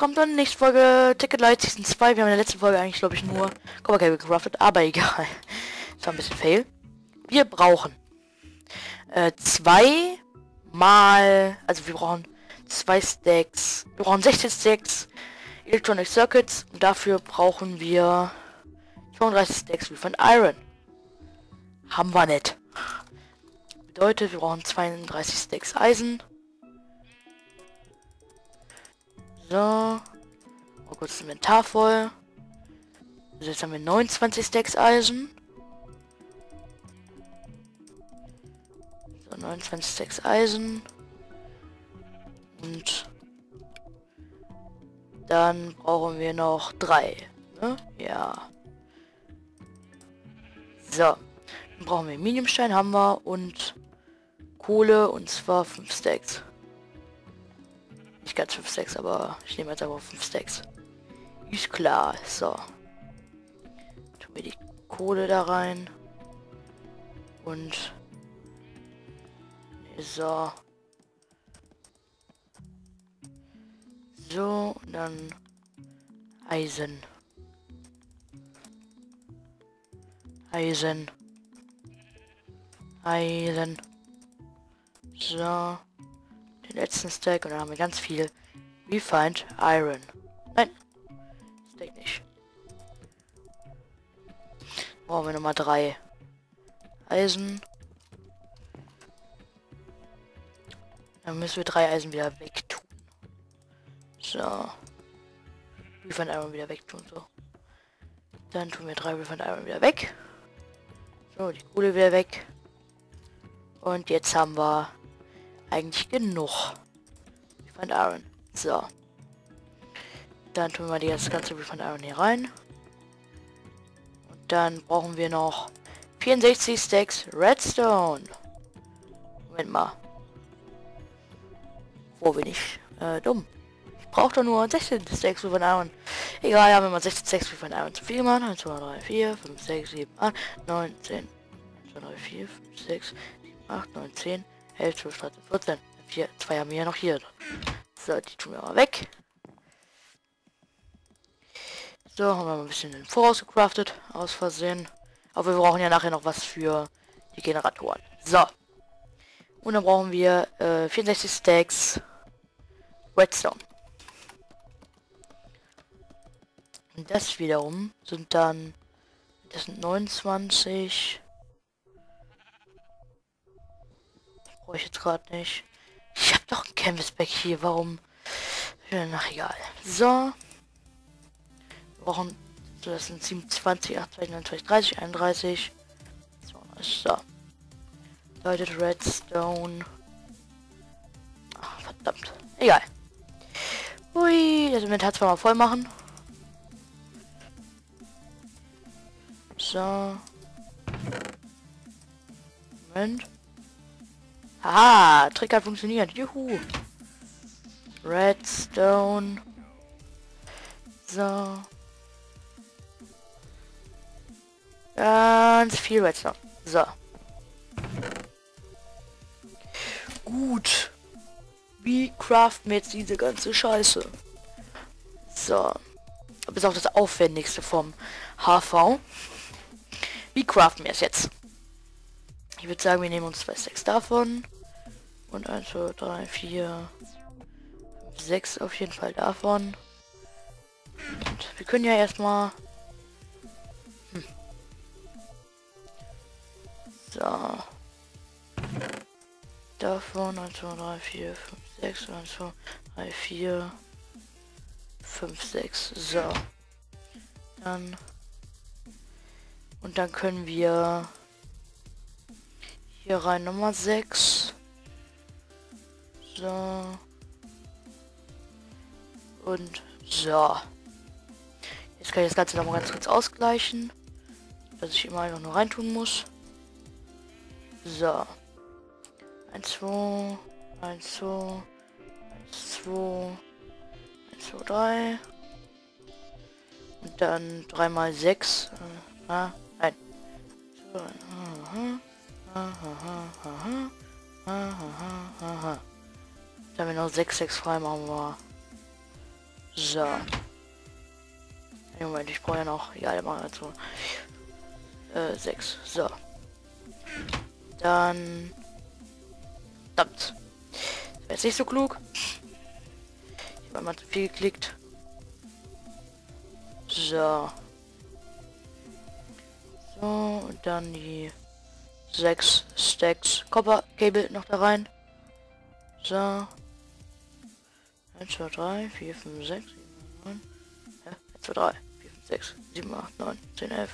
willkommen zur nächsten Folge Tekkit Lite Season 2. Wir haben in der letzten Folge eigentlich, glaube ich, nur Copper Cable gecraftet, aber egal. Das war ein bisschen fail. Wir brauchen zwei Stacks. Wir brauchen 16 Stacks Electronic Circuits und dafür brauchen wir 32 Stacks Refined Iron. Haben wir nicht. Bedeutet, wir brauchen 32 Stacks Eisen. So. Oh Gott, das Inventar voll. Also jetzt haben wir 29 Stacks Eisen. So, 29 Stacks Eisen. Und dann brauchen wir noch 3. Ne? Ja. So. Dann brauchen wir Miniumstein, haben wir. Und Kohle, und zwar 5 Stacks. Nicht ganz 5 Stacks, aber ich nehme jetzt einfach 5 Stacks. Ist klar, so. Tun wir die Kohle da rein. Und... so. So, und dann... Eisen. Eisen. Eisen. So. Den letzten Stack und dann haben wir ganz viel Refined Iron. Nein, Stack nicht. Brauchen wir nochmal 3 Eisen. Dann müssen wir 3 Eisen wieder wegtun. So. Refined Iron wieder wegtun, so. Dann tun wir 3 Refined Iron wieder weg. So, die Kohle wieder weg. Und jetzt haben wir eigentlich genug Refined Iron. So. Dann tun wir das ganze Refined Iron hier rein. Und dann brauchen wir noch 64 Stacks Redstone. Moment mal. Wo bin ich? Dumm. Ich brauche doch nur 16 Stacks Refined Iron. Egal, haben wir mal 16 Stacks Refined Iron zu viel gemacht. 1, 2, 3, 4, 5, 6, 7, 8, 9, 10. 1, 2, 3, 4, 5, 6, 7, 8, 9, 10. 11, 12, 13, 14. 2 haben wir ja noch hier. So, die tun wir mal weg. So, haben wir mal ein bisschen den Voraus gecraftet. Aus Versehen. Aber wir brauchen ja nachher noch was für die Generatoren. So. Und dann brauchen wir 64 Stacks Redstone. Und das wiederum sind dann... das sind 29... ich jetzt gerade nicht. Ich habe doch ein Canvasback hier. Warum? Ach, egal. So. Wir brauchen... so, das sind 27, 28, 29, 30, 31. So. Bedeutet Redstone. Ach, verdammt. Egal. Ui, das Inventar zweimal voll machen. So. Moment. Haha, Trick hat funktioniert. Juhu. Redstone. So. Ganz viel Redstone. So. Gut. Wie craften wir jetzt diese ganze Scheiße? So. Das ist auch das Aufwendigste vom HV. Wie craften wir es jetzt? Ich würde sagen, wir nehmen uns 2 Stacks davon. Und 1, 2, 3, 4, 5, 6 auf jeden Fall davon. Und wir können ja erstmal... So. Davon 1, 2, 3, 4, 5, 6, 1, 2, 3, 4, 5, 6. So. Dann... und dann können wir... hier rein Nummer 6. So. Und so. Jetzt kann ich das Ganze noch mal ganz kurz ausgleichen. Dass ich immer einfach nur reintun muss. So. 1, 2, 1, 2, 1, 2, 1, 2, 3. Und dann 3 mal 6. Nein. So, Dann haben wir noch 6 frei, machen wir So. Moment, ich brauche ja noch. Ja, der macht dazu. 6. So. Dann. Verdammt. Das wäre jetzt nicht so klug. Ich habe einmal zu viel geklickt. So. So, und dann die 6 Stacks Copper Cable noch da rein. So. 1, 2, 3, 4, 5, 6, 7, 9. 1, 2, 3, 4, 5, 6, 7, 8, 9, 10, 11.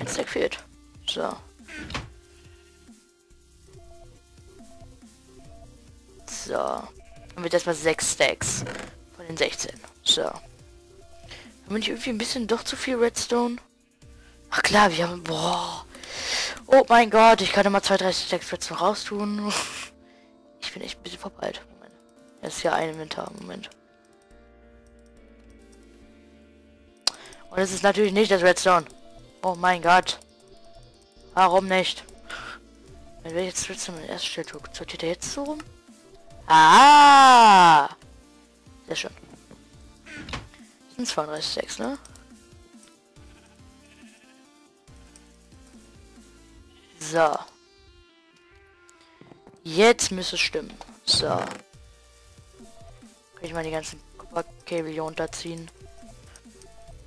Ein Stack fehlt. So. So. Haben wir jetzt mal 6 Stacks von den 16. So. Haben wir nicht irgendwie ein bisschen doch zu viel Redstone? Ach klar, wir haben... Boah. Oh mein Gott, ich kann immer 2-3 Stacks Redstone raus tun. Ich bin echt ein bisschen verpeilt. Moment. Es ist ja ein Inventar. Moment. Und es ist natürlich nicht das Redstone. Oh mein Gott. Warum nicht? Wenn wir jetzt Redstone in erster Stelle tun, sortiert er jetzt so rum? Ah! Sehr schön. Das sind 32 Stacks, ne? So. Jetzt müsste es stimmen. So. Kann ich mal die ganzen Copper-Kabel hier runterziehen.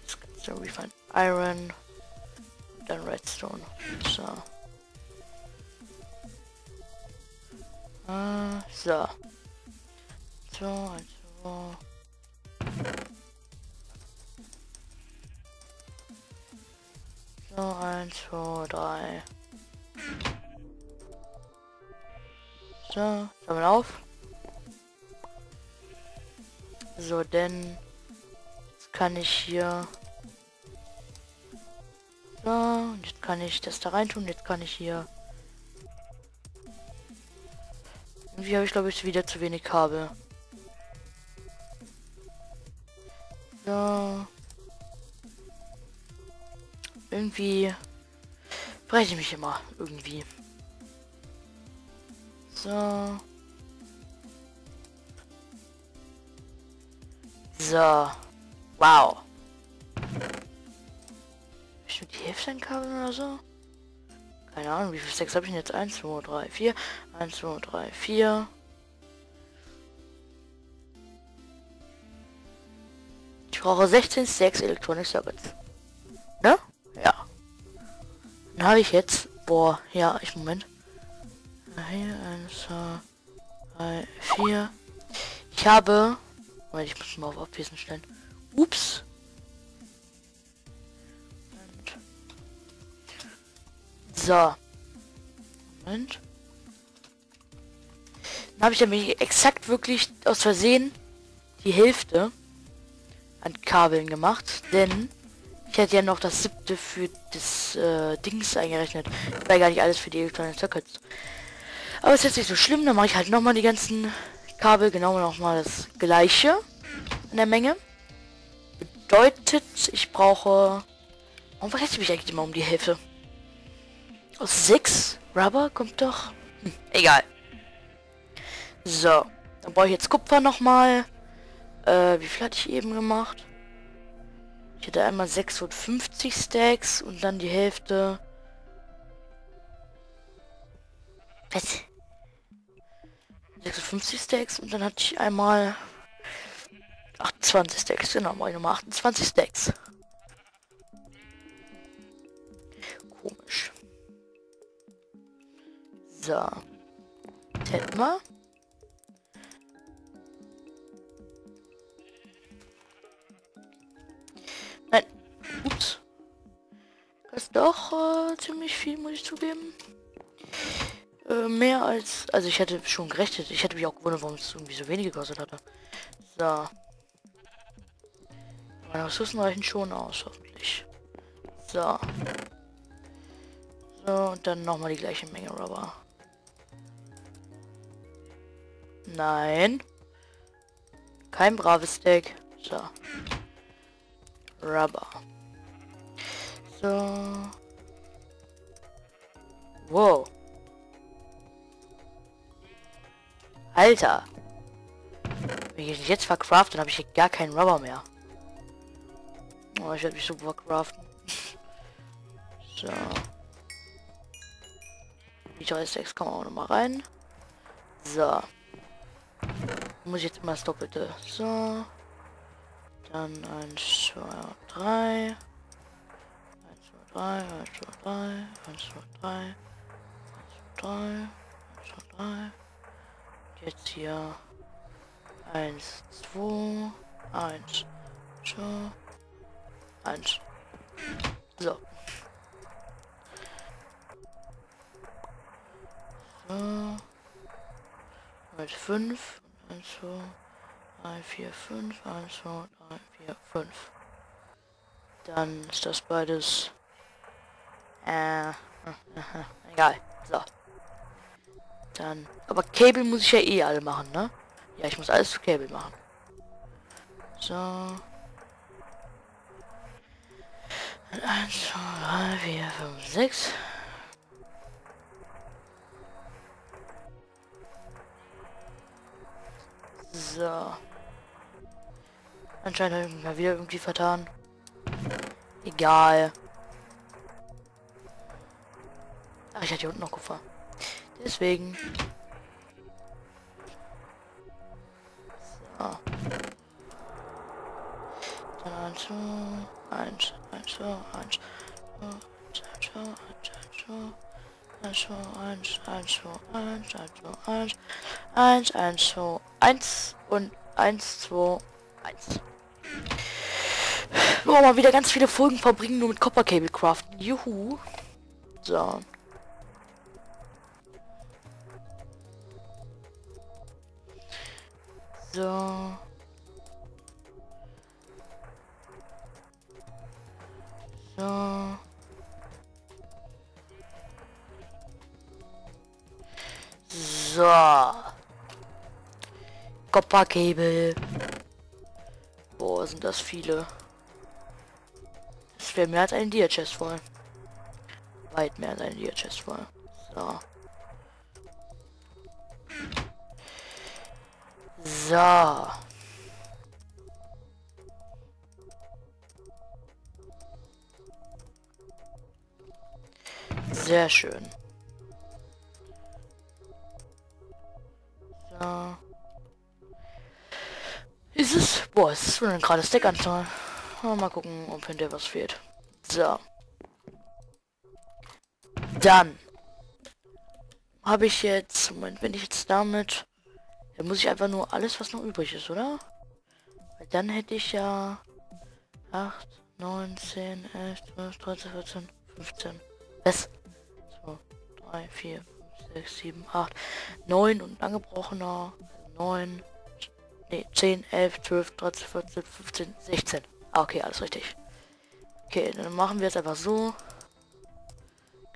Jetzt gibt es dann Refined Iron. Und dann Redstone. So. So. So, also. So, 1, 2, 3. So, sammeln auf. So, denn jetzt kann ich hier. So, und jetzt kann ich das da rein tun. Jetzt kann ich hier. Irgendwie habe ich, glaube ich, wieder zu wenig Kabel. So. Irgendwie breche ich mich immer. Irgendwie. So. So. Wow. Bestimmt die Hälfte an Kabel oder so? Keine Ahnung, wie viel Stacks habe ich denn jetzt? 1, 2, 3, 4. 1, 2, 3, 4. Ich brauche 16 Stacks Electronic Circuits. Ne? Ja. Dann habe ich jetzt... Boah, ja, ich... Moment. Hier, 1, 2, 3, 4. Ich habe... Moment, ich muss mal auf Abwesen stellen. Ups. So. Moment. Dann habe ich nämlich exakt wirklich aus Versehen die Hälfte an Kabeln gemacht, denn ich hätte ja noch das 7. für das Dings eingerechnet. Ich war gar nicht alles für die Electronic Circuits. Aber es ist jetzt nicht so schlimm, dann mache ich halt nochmal die ganzen Kabel, genau nochmal das gleiche in der Menge. Bedeutet, ich brauche... Warum vergesse ich mich eigentlich immer um die Hälfte? Aus 6 Rubber kommt doch... Hm, egal. So, dann brauche ich jetzt Kupfer nochmal. Wie viel hatte ich eben gemacht? Ich hätte einmal 650 Stacks und dann die Hälfte... Was? 56 Stacks und dann hatte ich einmal 28 Stacks, genau, mache ich nochmal 28 Stacks. Komisch. So. Jetzt hätten wir. Nein. Ups. Das ist doch ziemlich viel, muss ich zugeben. Mehr als... Also ich hätte schon gerechnet. Ich hätte mich auch gewundert, warum es irgendwie so wenig gekostet hatte. So. Meine Ressourcen reichen schon aus, hoffentlich. So. So, und dann nochmal die gleiche Menge Rubber. Nein. Kein braves Stack. So. Rubber. So. Wow. Alter. Wenn ich jetzt vercraft, dann habe ich hier gar keinen Rubber mehr. Oh, ich werde mich so vercraften. So. Die Joysticks kommen auch nochmal rein. So. Muss ich jetzt immer das Doppelte. So. Dann 1, 2, 3. 1, 2, 3, 1, 2, 3, 1, 2, 3, 1, 2, 3, 1, 2, 3. Jetzt hier 1, 2, 1, 2, 1. So. So. Mit 5. 1, 2, 3, 4, 5. 1, 2, 3, 4, 5. Dann ist das beides. Egal. So. Dann. Aber Cable muss ich ja eh alle machen, ne? Ja, ich muss alles zu Cable machen. So. 1, 2, 3, 4, 5, 6. So. Anscheinend habe ich mich mal wieder irgendwie vertan. Egal. Ach, ich hatte hier unten noch Kupfer. Deswegen. So. Dann 1, 2, 1, 1, 2, 1, 2, 1, 2, 1, 1, 2, 1, 1, 2, 1, 1, 1, 2, 1 und 1, 2, 1. Oh, mal wieder ganz viele Folgen verbringen, nur mit Copper Cable craften. Juhu. So. So. So. So. Copper Cable. Boah, sind das viele. Das wäre mehr als ein Dia-Chest voll. Weit mehr als ein Dia-Chest voll. So. So. Sehr schön. So. Ist es? Boah, es ist eine gerade Stackanzahl. Mal gucken, ob hinterher was fehlt. So. Dann. Habe ich jetzt... Moment, bin ich jetzt damit... Dann muss ich einfach nur alles, was noch übrig ist, oder? Weil dann hätte ich ja... 8, 9, 10, 11, 12, 13, 14, 15. Was? 2, 3, 4, 5, 6, 7, 8, 9 und angebrochener... 9... Ne, 10, 11, 12, 13, 14, 15, 16. Ah, okay, alles richtig. Okay, dann machen wir jetzt einfach so.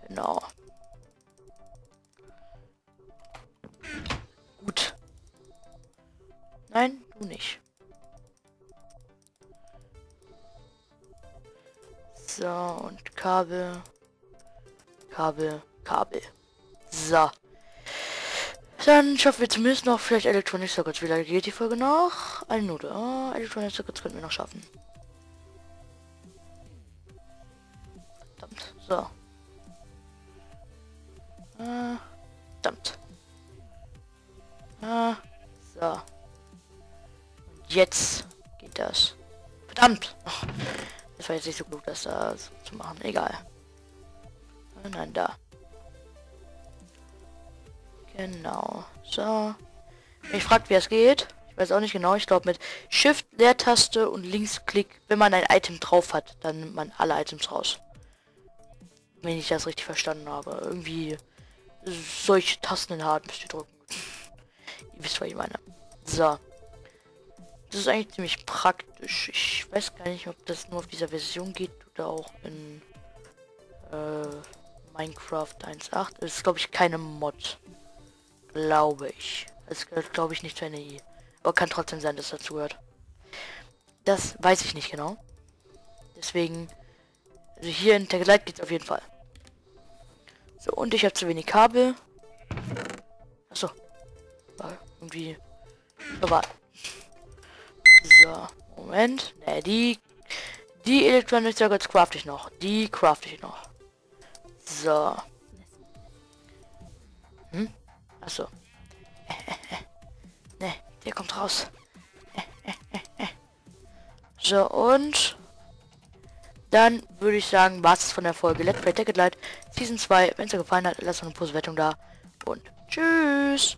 Genau. Gut. Nein, du nicht. So, und Kabel. Kabel, Kabel. So. Dann schaffen wir zumindest noch vielleicht Electronic Circuits. Wie lange geht die Folge noch? Eine Minute. Oh, Electronic Circuits könnten wir noch schaffen. Verdammt. So. Verdammt. So. Und jetzt geht das. Verdammt! Oh, das war jetzt nicht so gut, das da so zu machen. Egal. Nein, da. Genau, so. Ich frage, wie es geht. Ich weiß auch nicht genau. Ich glaube, mit Shift, Leertaste und Linksklick, wenn man ein Item drauf hat, dann nimmt man alle Items raus. Wenn ich das richtig verstanden habe. Irgendwie solche Tasten in Hard müsst ihr drücken. Ihr wisst, was ich meine. So. Das ist eigentlich ziemlich praktisch. Ich weiß gar nicht, ob das nur auf dieser Version geht oder auch in Minecraft 1.8. Das ist, glaube ich, keine Mod. Glaube ich. Das gehört, glaube ich, nicht zu NI. Aber kann trotzdem sein, dass dazu gehört. Das weiß ich nicht genau. Deswegen, also hier in Tekkit Lite geht es auf jeden Fall. So, und ich habe zu wenig Kabel. Achso. War irgendwie... Aber Moment. Ne, die Electronic Circuits crafte ich noch. So. Hm? Achso. Ne, der kommt raus. So, und dann würde ich sagen, war's von der Folge Let's Play Tekkit Lite Season 2. Wenn es dir gefallen hat, lasst eine Positive Wertung da. Und tschüss.